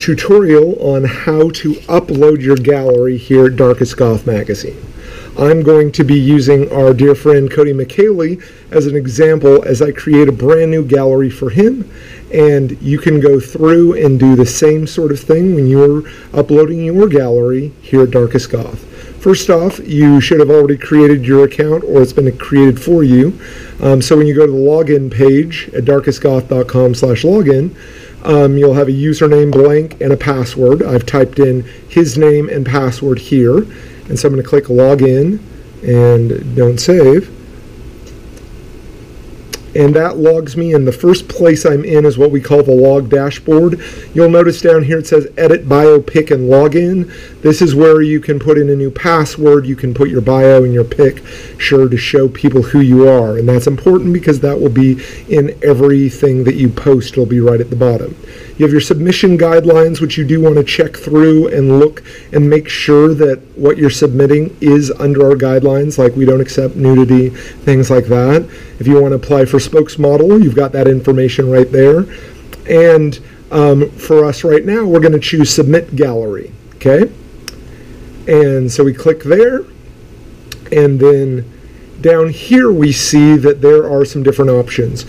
Tutorial on how to upload your gallery here at Darkest Goth Magazine. I'm going to be using our dear friend Cody McKale as an example as I create a brand new gallery for him, and you can go through and do the same sort of thing when you're uploading your gallery here at Darkest Goth. First off, you should have already created your account, or it's been created for you. So when you go to the login page at darkestgoth.com/login, you'll have a username blank and a password. I've typed in his name and password here, and so I'm going to click login and don't save. And that logs me in. The first place I'm in is what we call the log dashboard. You'll notice down here it says edit bio, pic, and login. This is where you can put in a new password. You can put your bio and your pic sure to show people who you are. And that's important because that will be in everything that you post. It'll be right at the bottom. You have your submission guidelines, which you do want to check through and look and make sure that what you're submitting is under our guidelines, like we don't accept nudity, things like that. If you want to apply for spokesmodel, you've got that information right there. And for us right now, we're going to choose Submit Gallery. Okay? And so we click there. And then down here we see that there are some different options.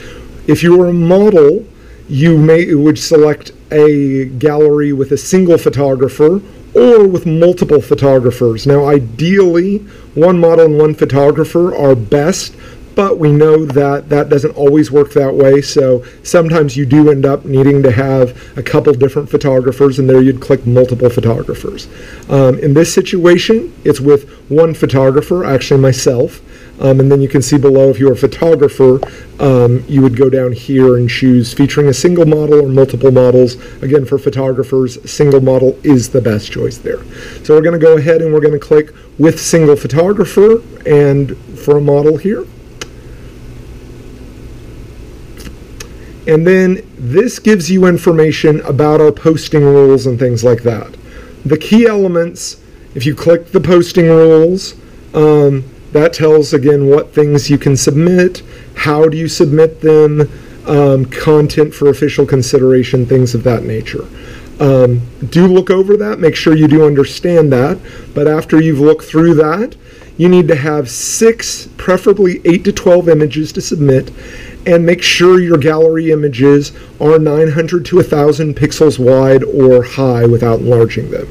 If you are a model, you would select a gallery with a single photographer or with multiple photographers. Now ideally, one model and one photographer are best, but we know that that doesn't always work that way, so sometimes you do end up needing to have a couple different photographers, and there you'd click multiple photographers. In this situation, it's with one photographer, actually myself, and then you can see below if you're a photographer, you would go down here and choose featuring a single model or multiple models. Again, for photographers, single model is the best choice there. So we're going to go ahead and we're going to click with single photographer and for a model here. And then this gives you information about our posting rules and things like that. The key elements, if you click the posting rules, that tells, again, what things you can submit, how do you submit them, content for official consideration, things of that nature. Do look over that, make sure you do understand that, but after you've looked through that, you need to have 6, preferably 8 to 12 images to submit, and make sure your gallery images are 900 to 1,000 pixels wide or high without enlarging them.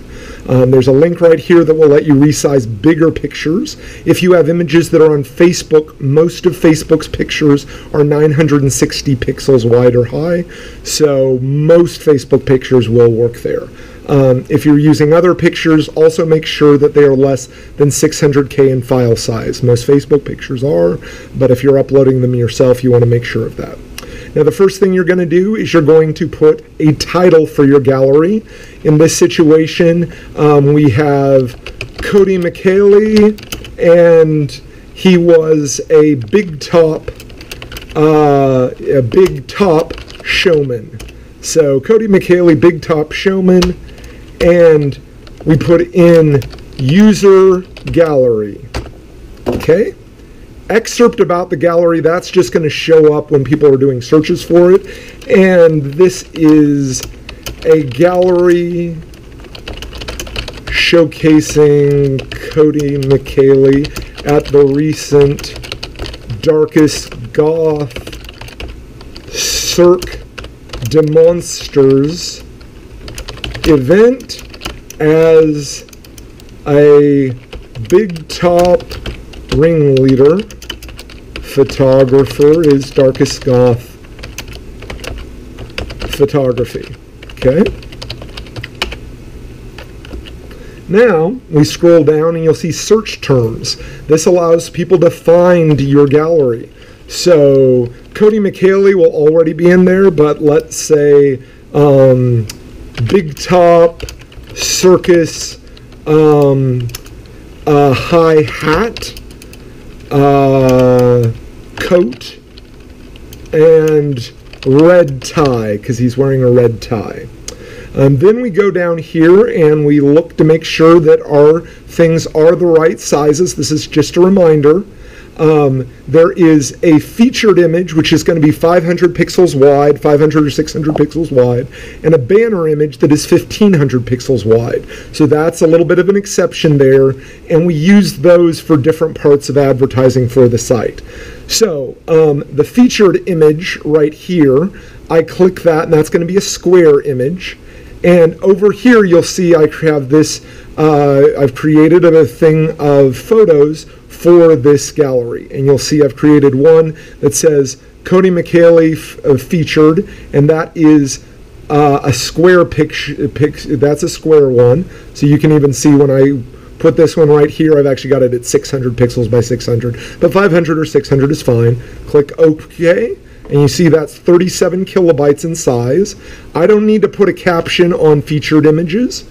There's a link right here that will let you resize bigger pictures. If you have images that are on Facebook, most of Facebook's pictures are 960 pixels wide or high, so most Facebook pictures will work there. If you're using other pictures, also make sure that they are less than 600K in file size. Most Facebook pictures are, but if you're uploading them yourself, you want to make sure of that. Now, the first thing you're going to do is you're going to put a title for your gallery. In this situation, we have Cody McKale, and he was a big top showman. So Cody McKale, big top showman, and we put in user gallery. Okay? Excerpt about the gallery, that's just going to show up when people are doing searches for it. And this is a gallery showcasing Cody McKale at the recent Darkest Goth Cirque Demonsters event as a big top ringleader. Photographer is Darkest Goth Photography. Okay. Now we scroll down and you'll see search terms. This allows people to find your gallery. So Cody McKale will already be in there, but let's say big top circus high hat coat and red tie, because he's wearing a red tie. Then we go down here and we look to make sure that our things are the right sizes. This is just a reminder. There is a featured image, which is going to be 500 pixels wide, 500 or 600 pixels wide, and a banner image that is 1500 pixels wide. So that's a little bit of an exception there, and we use those for different parts of advertising for the site. So the featured image right here, I click that, and that's going to be a square image. And over here, you'll see I have this, I've created a thing of photos for this gallery. And you'll see I've created one that says Cody McKale featured, and that is a square picture, that's a square one. So you can even see when I put this one right here, I've actually got it at 600 pixels by 600, but 500 or 600 is fine. Click OK. And you see that's 37 kilobytes in size. I don't need to put a caption on featured images.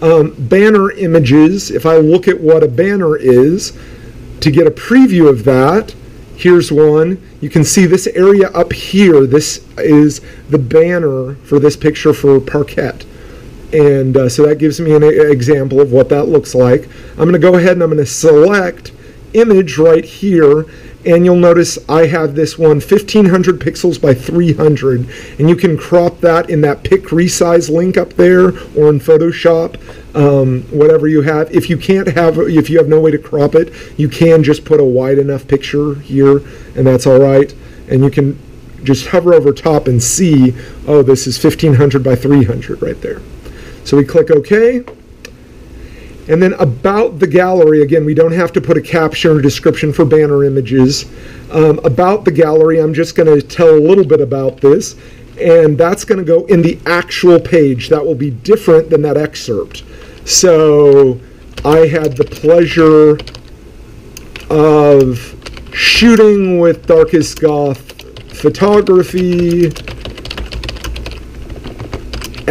Banner images, if I look at what a banner is, to get a preview of that, here's one. You can see this area up here, this is the banner for this picture for Parquette. And so that gives me an example of what that looks like. I'm going to go ahead and I'm going to select image right here. And you'll notice I have this one 1500 pixels by 300, and you can crop that in that PicResize link up there or in Photoshop, whatever you have. If you can't have, if you have no way to crop it, you can just put a wide enough picture here, and that's all right. And you can just hover over top and see, oh, this is 1500 by 300 right there. So we click OK. And then about the gallery, again, we don't have to put a caption or description for banner images. About the gallery, I'm just going to tell a little bit about this. And that's going to go in the actual page. That will be different than that excerpt. So I had the pleasure of shooting with Darkest Goth Photography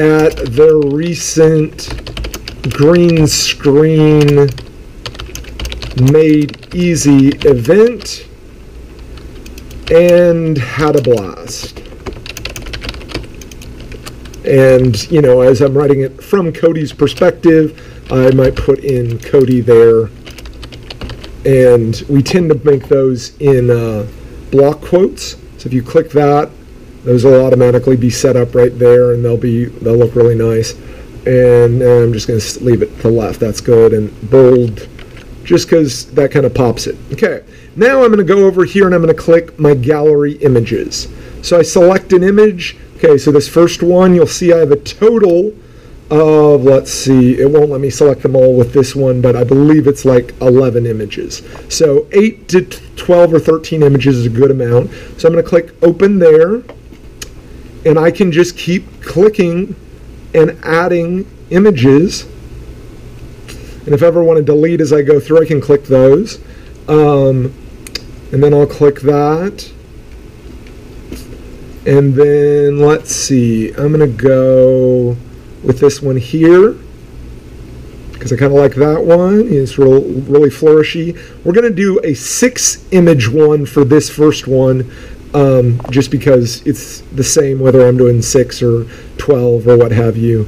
at their recent Green Screen Made Easy event and had a blast. And, you know, as I'm writing it from Cody's perspective, I might put in Cody there. And we tend to make those in block quotes. So if you click that, those will automatically be set up right there, and they'll look really nice. And I'm just going to leave it to left. That's good. And bold, just because that kind of pops it. Okay, now I'm going to go over here and I'm going to click my gallery images. So I select an image. Okay, so this first one, you'll see I have a total of, let's see, it won't let me select them all with this one, but I believe it's like 11 images. So 8 to 12 or 13 images is a good amount. So I'm going to click open there. And I can just keep clicking and adding images. And if I ever want to delete as I go through, I can click those. And then I'll click that. And then let's see, I'm going to go with this one here, because I kind of like that one. It's really flourishy. We're going to do a 6-image one for this first one. Just because it's the same whether I'm doing 6 or 12 or what have you.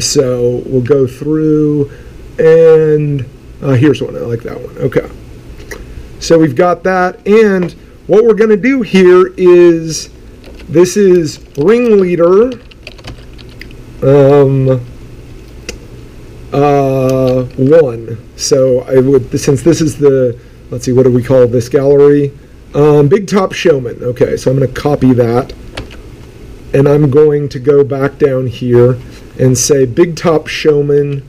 So we'll go through and here's one. I like that one. Okay. So we've got that. And what we're going to do here is this is Ringleader one. So I would, since this is the, let's see, what do we call this gallery? Big Top Showman. Okay, so I'm going to copy that, and I'm going to go back down here and say Big Top Showman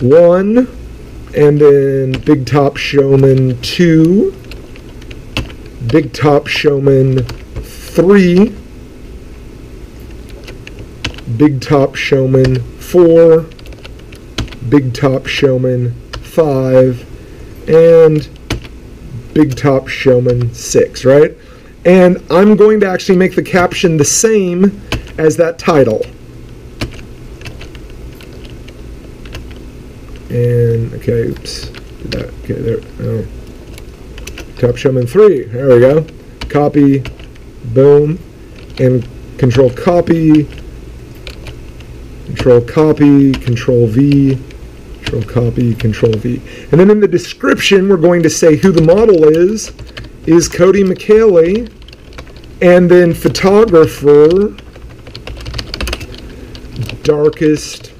1, and then Big Top Showman 2, Big Top Showman 3, Big Top Showman 4, Big Top Showman 5, and Big Top Showman 6, right? And I'm going to actually make the caption the same as that title. And, okay, oops. Did that, okay, there, oh. Top Showman 3, there we go. Copy, boom, and control copy, control V, Control copy, Control V. And then in the description, we're going to say who the model is Cody McKale, and then photographer, Darkest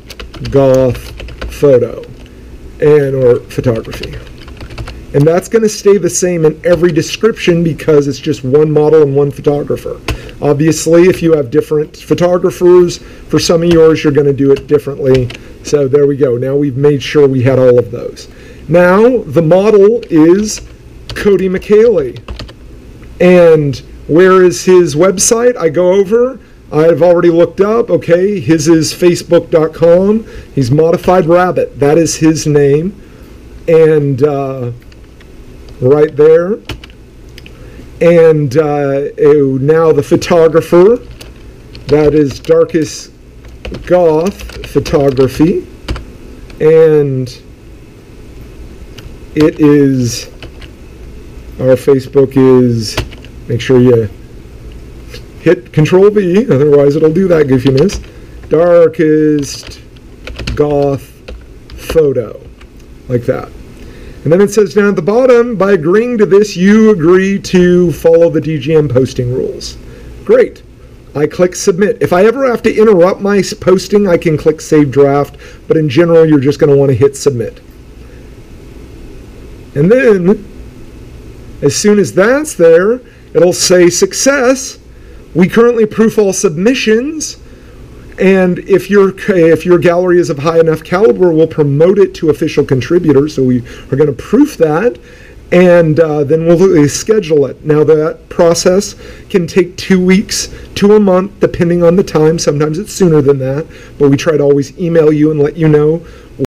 Goth photo, and or photography. And that's going to stay the same in every description because it's just one model and one photographer. Obviously, if you have different photographers, for some of yours, you're going to do it differently. So there we go. Now we've made sure we had all of those. Now the model is Cody McKale. And where is his website? I go over. I've already looked up. Okay, his is facebook.com. He's Modified Rabbit. That is his name. And... right there, and now the photographer, that is Darkest Goth Photography, and it is, our Facebook is, make sure you hit Control V, otherwise it'll do that goofiness, Darkest Goth Photo, like that. And then it says down at the bottom, by agreeing to this, you agree to follow the DGM posting rules. Great. I click submit. If I ever have to interrupt my posting, I can click save draft, but in general, you're just going to want to hit submit. And then, as soon as that's there, it'll say success. We currently proof all submissions. And if your gallery is of high enough caliber, we'll promote it to official contributors. So we are going to proof that, and then we'll schedule it. Now that process can take 2 weeks to a month, depending on the time. Sometimes it's sooner than that, but we try to always email you and let you know